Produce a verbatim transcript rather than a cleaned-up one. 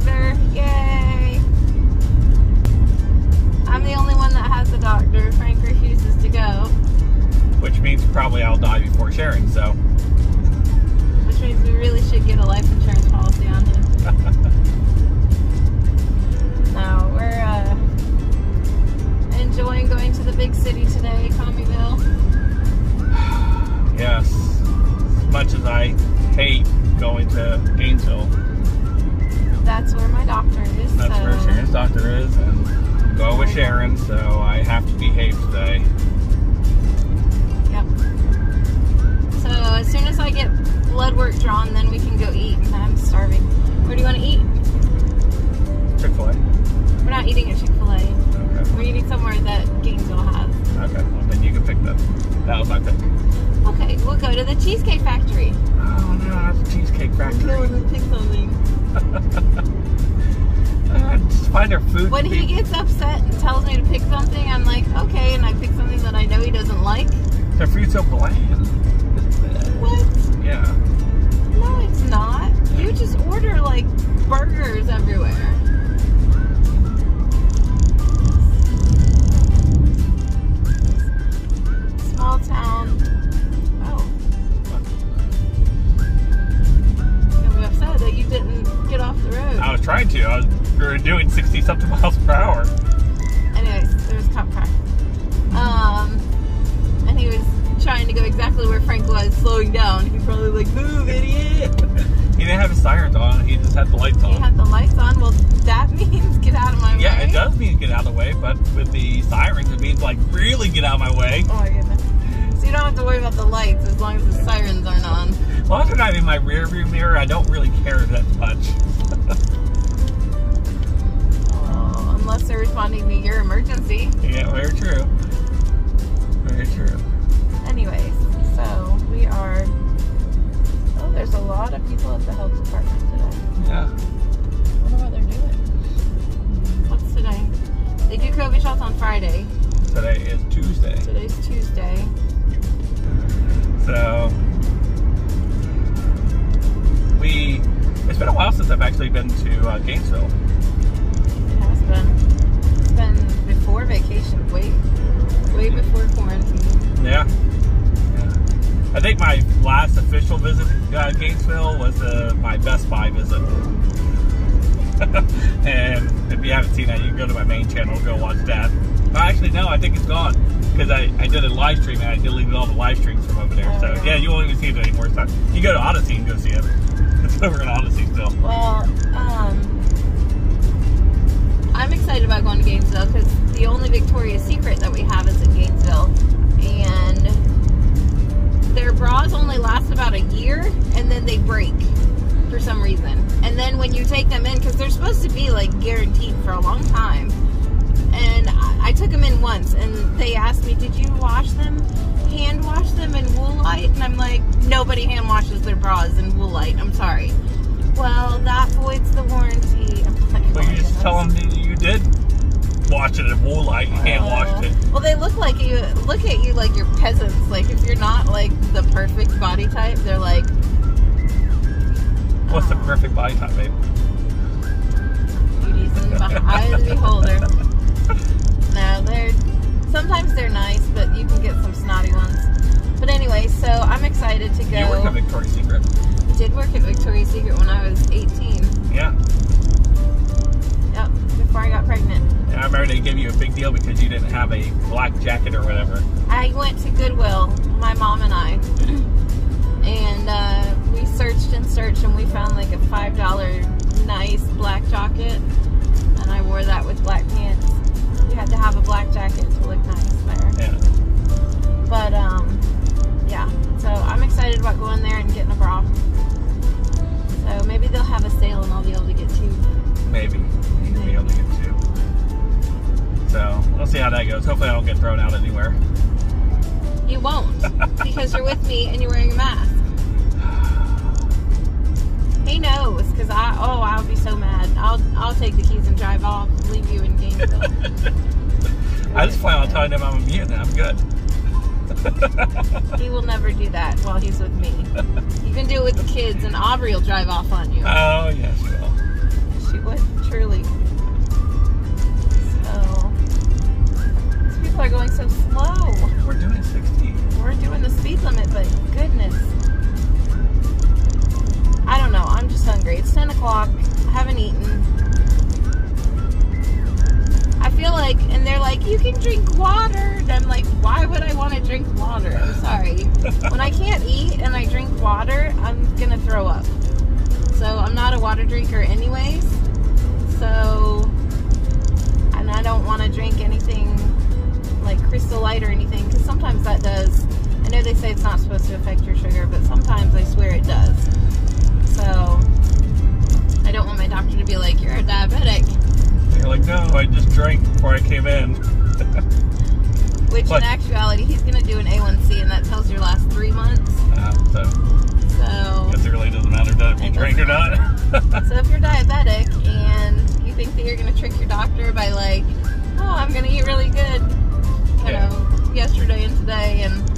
doctor. Yay! I'm the only one that has a doctor. Frank refuses to go. Which means probably I'll die before Sharon, so. Which means we really should get a life insurance policy on him. No, we're uh, enjoying going to the big city today, Commieville. Yes. As much as I hate going to Gainesville. That's where my doctor is. That's so. Where Sharon's doctor is, and I'm going with Sharon, so I have to behave today. Yep. So as soon as I get blood work drawn, then we can go eat. I'm starving. Where do you want to eat? Chick-fil-A. We're not eating at Chick-fil-A. Okay. We're eating somewhere that Gainesville has. Okay, well then you can pick them. That was my pick. Okay, we'll go to the Cheesecake Factory. Oh no, that's the Cheesecake Factory. No, let's pick something. uh, just find our food. When he gets upset and tells me to pick something, I'm like, okay, and I pick something that I know he doesn't like. The food's so bland. What? Yeah. No, it's not. You just order like burgers everywhere. Small town. Oh. I'm upset that you didn't get off the road. I was trying to. I was, we were doing sixty something miles per hour. Anyways, there was cop car. Um. And he was trying to go exactly where Frank was, slowing down. He's probably like, move, idiot! He didn't have his sirens on, he just had the lights on. He had the lights on, well that means get out of my yeah, way. Yeah, it does mean get out of the way, but with the sirens it means like, really get out of my way. Oh my goodness. So you don't have to worry about the lights as long as the sirens aren't on. As long as they're not in my rear view mirror, I don't really care that much. Oh, unless they're responding to your emergency. Yeah, very true. Very true. Anyways, so we are. Oh, there's a lot of people at the health department today. Yeah. I wonder what they're doing. What's today? They do COVID shots on Friday. Today is Tuesday. Today's Tuesday. So we. It's been a while since I've actually been to uh, Gainesville. It has been. It's been before vacation. Wait. Way before quarantine. Yeah. yeah. I think my last official visit to uh, Gainesville was uh, my Best Buy visit. And if you haven't seen that, you can go to my main channel and go watch that. Well, actually, no, I think it's gone. Because I, I did a live stream and I deleted all the live streams from over there. Oh, so, right. Yeah, you won't even see it anymore. So you go to Odyssey and go see it. It's over in Odyssey still. Well, um, I'm excited about going to Gainesville because the only Victoria's Secret that we have is in Gainesville, and their bras only last about a year, and then they break for some reason. And then when you take them in, because they're supposed to be like guaranteed for a long time, and I, I took them in once, and they asked me, "Did you wash them? Hand wash them in Woolite?" And I'm like, "Nobody hand washes their bras in Woolite. I'm sorry." Well, that voids the warranty. I'm like, well, you just tell them you did. Watch it in Woolite, you can't uh, watch it. Well, they look like you look at you like you're peasants. Like if you're not like the perfect body type, they're like. What's uh, the perfect body type, babe? Beauty's in the eye of the beholder. No, they're sometimes they're nice, but you can get some snotty ones. But anyway, so I'm excited to go. You work at Victoria's Secret. I did work at Victoria's Secret when I was eighteen. Yeah. Yep, before I got pregnant. And I remember they gave you a big deal because you didn't have a black jacket or whatever. I went to Goodwill, my mom and I, and uh, we searched and searched and we found like a five dollar nice black jacket, and I wore that with black pants. You had to have a black jacket to look nice there. Yeah. But, um, yeah, so I'm excited about going there and getting a bra. So maybe they'll have a sale and I'll be able to get two. Maybe. You'll be able to get two. So, we'll see how that goes. Hopefully I don't get thrown out anywhere. You won't. Because you're with me and you're wearing a mask. He knows. Because I, oh, I'll be so mad. I'll I'll take the keys and drive off. Leave you in Gainesville. I just plan on telling him I'm immune and I'm good. He will never do that while he's with me. You can do it with the kids and Aubrey will drive off on you. Oh, yes, she will. she would, truly. So, these people are going so slow. We're doing sixty. We're doing the speed limit, but goodness. I don't know. I'm just hungry. It's ten o'clock. I haven't eaten. I feel like, and they're like, you can drink water. And I'm like, why would I want to drink water? I'm sorry. When I can't eat and I drink water, I'm going to throw up. So I'm not a water drinker anyways. So, and I don't want to drink anything like Crystal Light or anything, because sometimes that does. I know they say it's not supposed to affect your sugar, but sometimes I swear it does. So I don't want my doctor to be like, you're a diabetic. You're like, no, I just drank before I came in. Which but, in actuality, he's going to do an A one C, and that tells your last three months. Uh, so, so it really doesn't matter if you drink or not. So if you're diabetic and you think that you're going to trick your doctor by like, oh, I'm going to eat really good, you yeah. know, yesterday and today, and